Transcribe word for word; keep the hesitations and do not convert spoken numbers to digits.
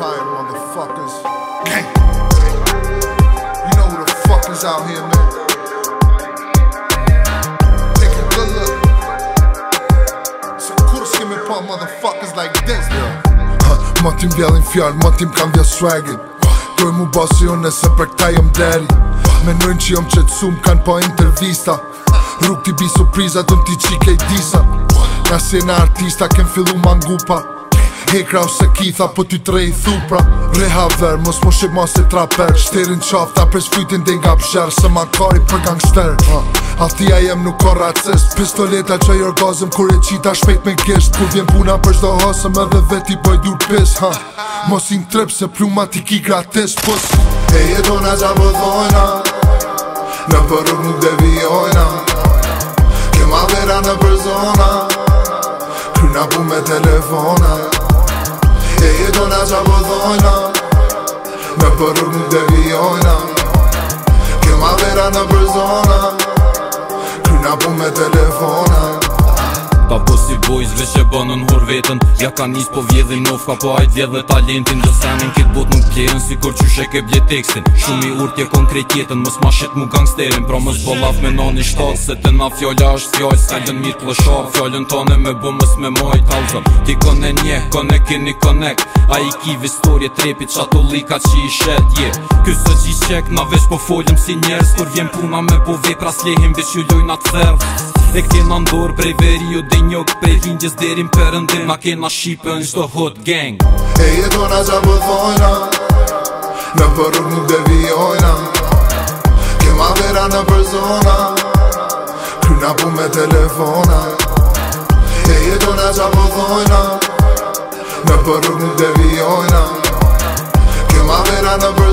Empire, motherfuckers. You know who the fuck is out here, man. Take a good look. So cool skimming for motherfuckers like this, yo. Ma tim vjallin fjall, ma tim kam vjall swagin. Doj mu basi jo nëse për këta jom deri. Menojn që jom qetsum, kan po intervista. Rrug t'i bi surpriza, dun t'i qike i disa. Na sena artista, kem fillu ma ngupa. Hekra ose kitha, po t'i tre i thupra. Rehaver, mos mo shqip ma se traper. Shterin qafta, pres flytin dhe nga psher. Se ma kari për gangster. Athia jem nuk ka racist. Pistoleta që i orgazm, kur e qita shpejt me gisht. Kur vjen puna për shdo hasëm, edhe veti bëj dur pis. Mos in trip se pluma t'i ki gratis pus. E jetona qa përdojna, në përrug nuk devijojna. Kema vera në përzona, kryna bu me telefona. E jetona qa përdojna, në përrug nuk devijojna. Kema vera në përzona, kryna bu me telefona. Ta bosi boys vesh e banën hor vetën. Ja ka njës po vjedhin nofka, po ajt vjedhe talentin. Dësanin kit bot nuk kjerën, si kur qyshe ke bje tekstin. Shumë i urtje konkret jetën, mës ma shet mu gangsterin. Pra mës bolaf me nani shtat, se të na fjolla është fjall. Sajlën mirë plëshar, fjallën tane me bu mës me majt halzëm. Ti kone nje, kone kini connect. A i kiv istorje trepit, qato lika që i shet, je yeah. Kësë gjis qek, na vesh po folim si njerës. Kur vjen puna me po vepra, slehim vesh ju lojnat therv. E kena ndorë prej veri ju dhe njok, prej lindjes derin përëndim. Na kena shqipe në qdo hot gang. E jetona qa përdojna, në përrug nuk devijojna. Kema vera në përzona, kryna bu me telefona. E jetona qa përdojna, në përrug nuk devijojna. Kema vera në përzona.